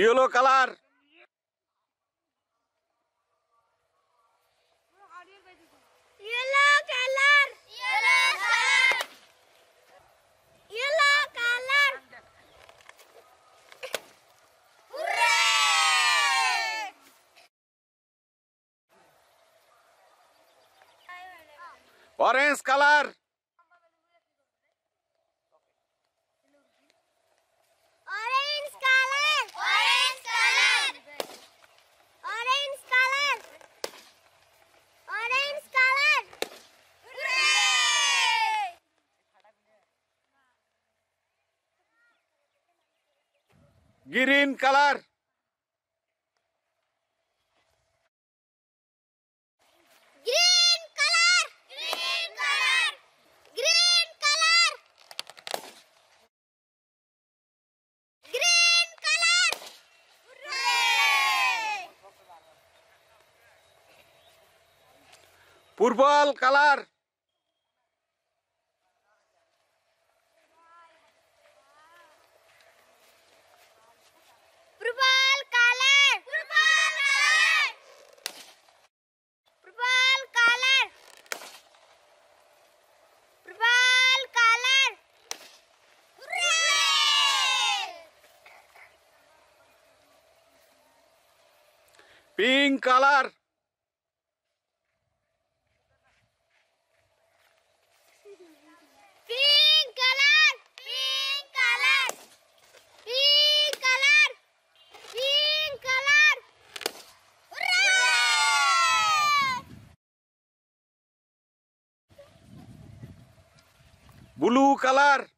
Yellow color. Yellow color. Yellow color. Yellow color. Hooray! Orange color. Green color. Green color. Green color. Green color. Green color. Hooray! Purple color. Pink color. Pink color. Pink color. Pink color. Pink color. Hooray! Blue color.